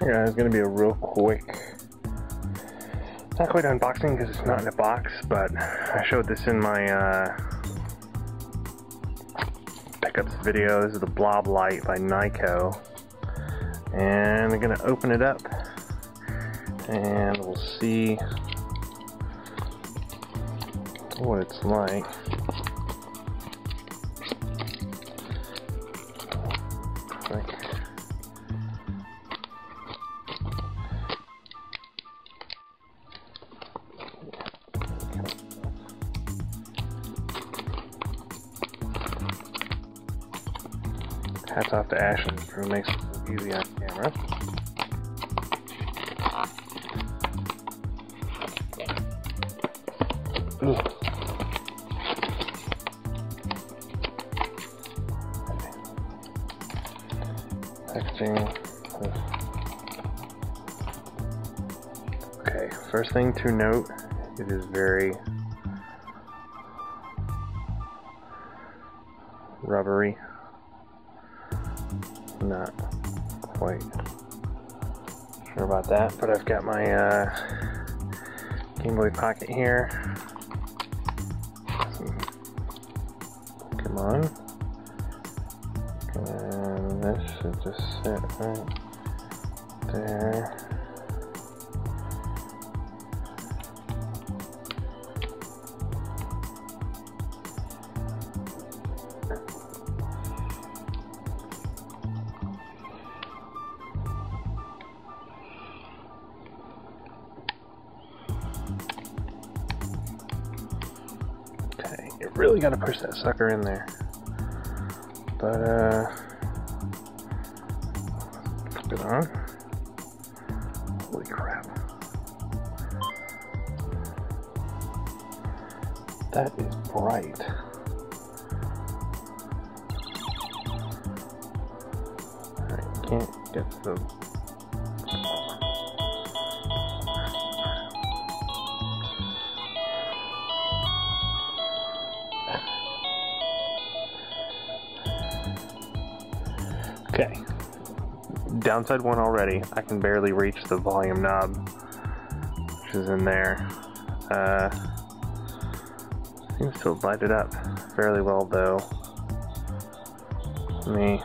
Yeah, it's gonna be a real quick, not quite unboxing because it's not in a box, but I showed this in my pickups video. This is the Blob Light by Nyko, and I'm gonna open it up and we'll see what it's like. Hats off to Ashens for who makes it look easy on camera. Packaging. Okay, first thing to note, it is very rubbery. Not quite sure about that, but I've got my Game Boy Pocket here. Come on. And this should just sit right there. You really gotta push that sucker in there. But, flip it on. Holy crap. That is bright. Alright, can't get the... Okay, downside one already. I can barely reach the volume knob, which is in there. Seems to light it up fairly well though. Let me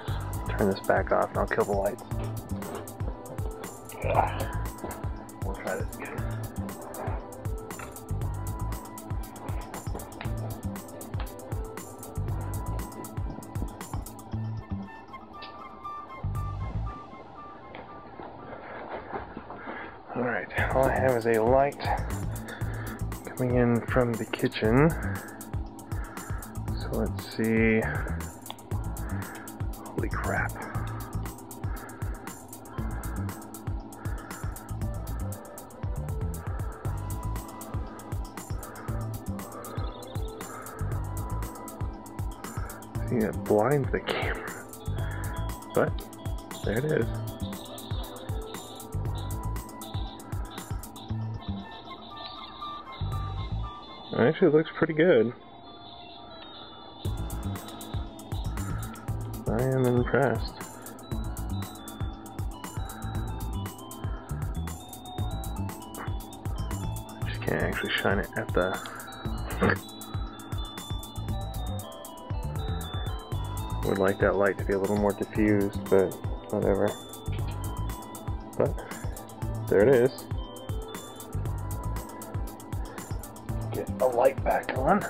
turn this back off and I'll kill the lights. We'll try this again. Alright, all I have is a light coming in from the kitchen, so let's see. Holy crap. See, that blinds the camera, but there it is. It actually looks pretty good. I am impressed. I just can't actually shine it at the... Would like that light to be a little more diffused, but whatever. But there it is. Get a light back on.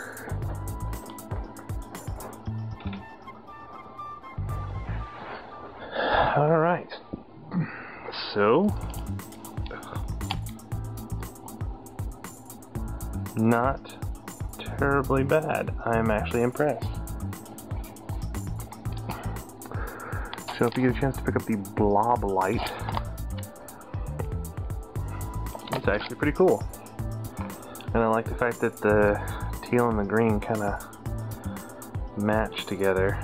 All right. So, not terribly bad. I'm actually impressed. So if you get a chance to pick up the Blob Light, it's actually pretty cool. And I like the fact that the teal and the green kind of match together.